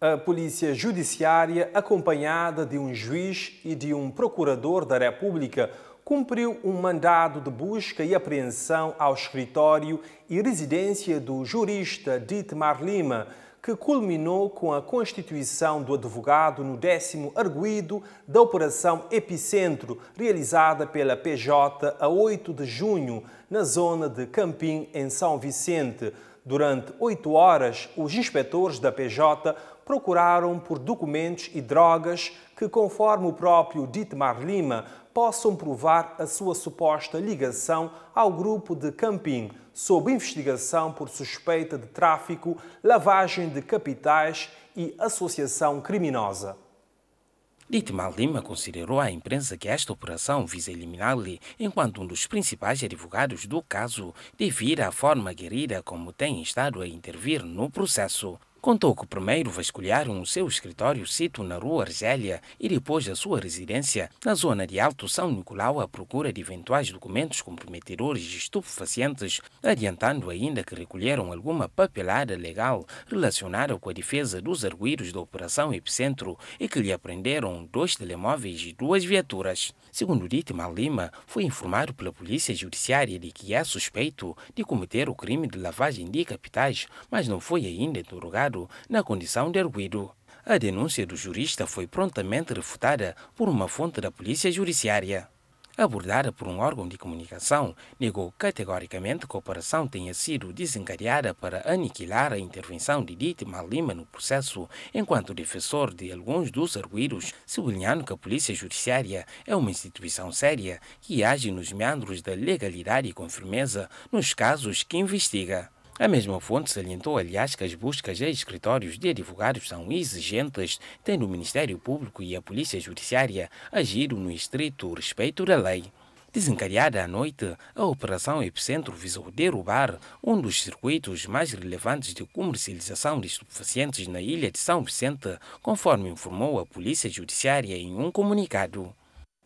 A Polícia Judiciária, acompanhada de um juiz e de um procurador da República, cumpriu um mandado de busca e apreensão ao escritório e residência do jurista Dietmar Lima, que culminou com a constituição do advogado no 10º arguido da Operação Epicentro, realizada pela PJ a 8 de junho, na zona de Campim, em São Vicente. Durante 8 horas, os inspetores da PJ procuraram por documentos e drogas que, conforme o próprio Dietmar Lima, possam provar a sua suposta ligação ao grupo de Campim, sob investigação por suspeita de tráfico, lavagem de capitais e associação criminosa. Dietmar Lima considerou à imprensa que esta operação visa eliminá-lo, enquanto um dos principais advogados do caso, devido à forma guerreira como tem estado a intervir no processo. Contou que primeiro vasculharam o seu escritório sito na Rua Argélia e depois a sua residência na zona de Alto São Nicolau à procura de eventuais documentos comprometedores e estupefacientes, adiantando ainda que recolheram alguma papelada legal relacionada com a defesa dos arguidos da Operação Epicentro e que lhe apreenderam 2 telemóveis e 2 viaturas. Segundo Dietmar Lima, foi informado pela Polícia Judiciária de que é suspeito de cometer o crime de lavagem de capitais, mas não foi ainda interrogado na condição de arguido. A denúncia do jurista foi prontamente refutada por uma fonte da Polícia Judiciária. Abordada por um órgão de comunicação, negou categoricamente que a operação tenha sido desencadeada para aniquilar a intervenção de Dietmar Lima no processo, enquanto defensor de alguns dos arguidos, sublinhando que a Polícia Judiciária é uma instituição séria que age nos meandros da legalidade e com firmeza nos casos que investiga. A mesma fonte salientou, aliás, que as buscas a escritórios de advogados são exigentes, tendo o Ministério Público e a Polícia Judiciária agido no estrito respeito da lei. Desencadeada à noite, a Operação Epicentro visou derrubar um dos circuitos mais relevantes de comercialização de estupefacientes na ilha de São Vicente, conforme informou a Polícia Judiciária em um comunicado.